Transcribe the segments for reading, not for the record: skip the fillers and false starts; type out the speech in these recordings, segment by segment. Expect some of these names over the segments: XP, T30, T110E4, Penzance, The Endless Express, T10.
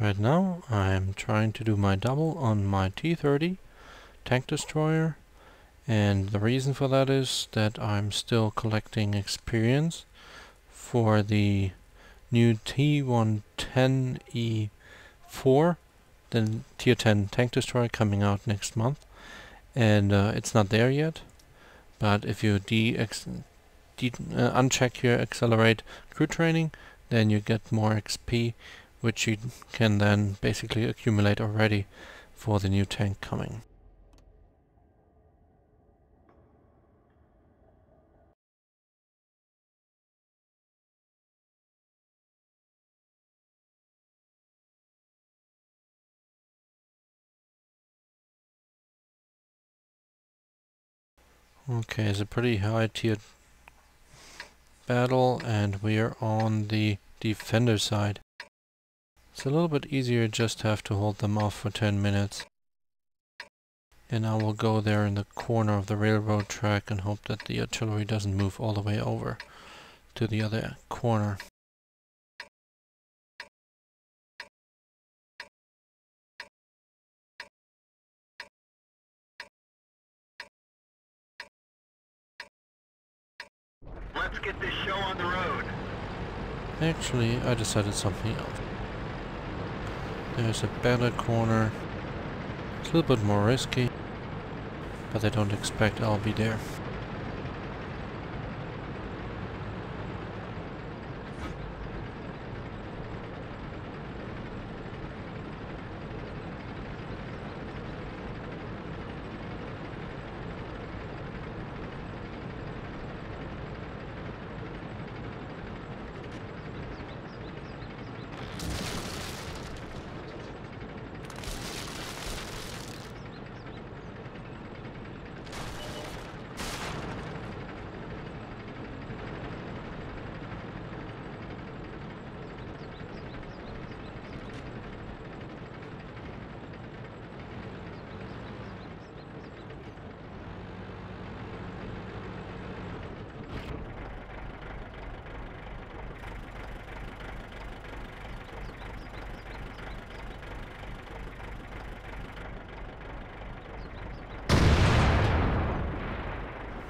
Right now I'm trying to do my double on my T30 tank destroyer, and the reason for that is that I'm still collecting experience for the new T110E4, the Tier 10 tank destroyer coming out next month, and it's not there yet. But if you uncheck your accelerate crew training, then you get more XP, which you can then basically accumulate already for the new tank coming. Okay, it's a pretty high tiered battle, and we are on the defender side. It's a little bit easier, just have to hold them off for 10 minutes. And I will go there in the corner of the railroad track and hope that the artillery doesn't move all the way over to the other corner. Let's get this show on the road. Actually, I decided something else. There's a better corner. It's a little bit more risky, but they don't expect I'll be there.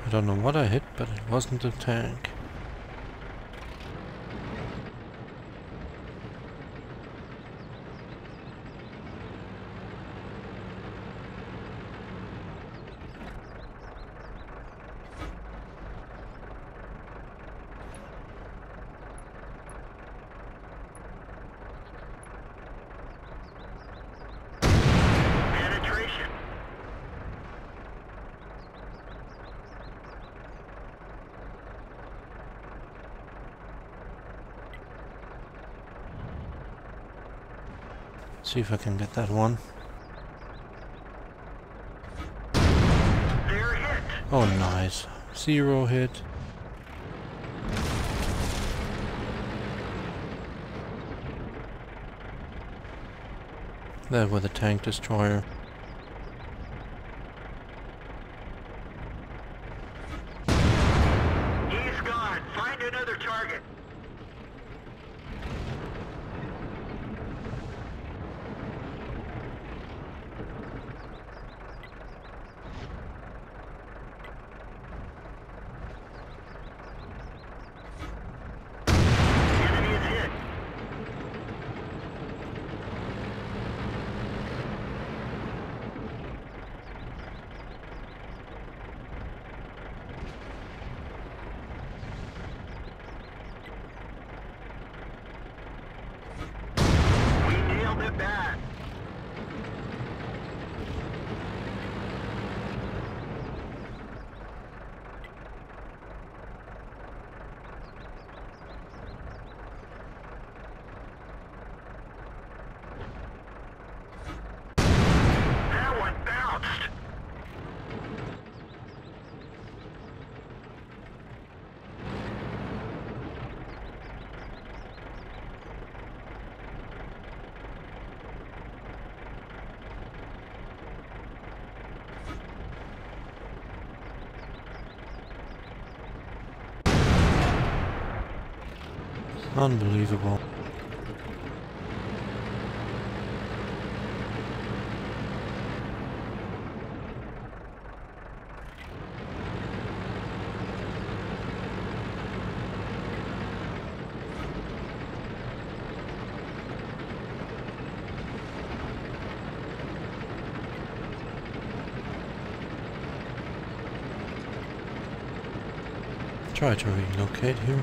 I don't know what I hit, but it wasn't a tank. See if I can get that one. They're hit. Oh, nice. 0 hit. That with a tank destroyer. He's gone. Find another target. Unbelievable. try to relocate here.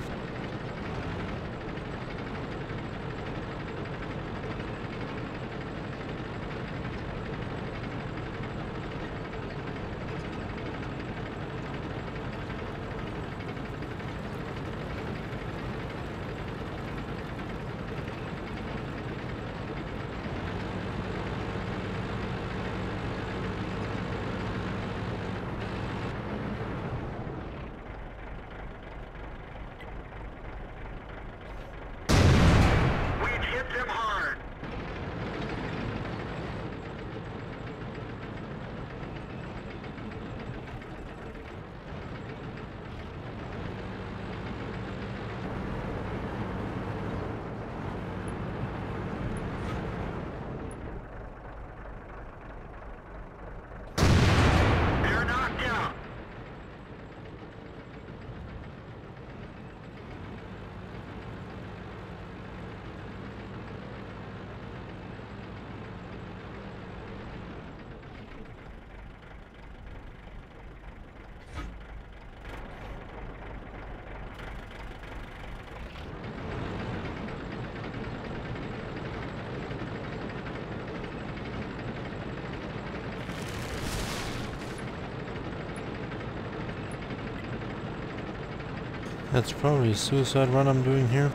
That's probably a suicide run I'm doing here.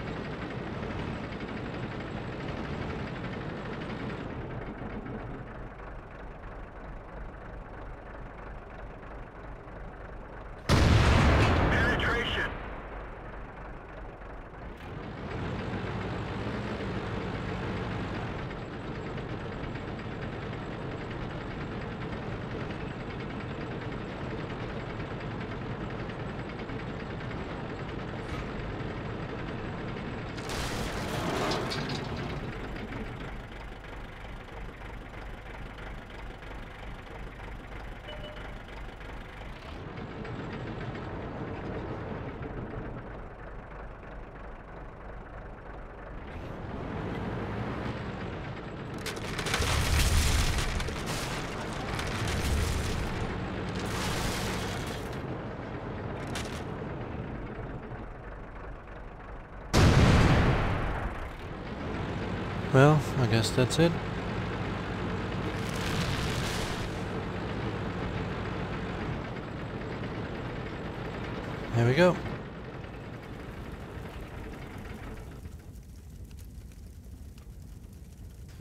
Penetration. Well, I guess that's it. There we go.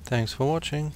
Thanks for watching.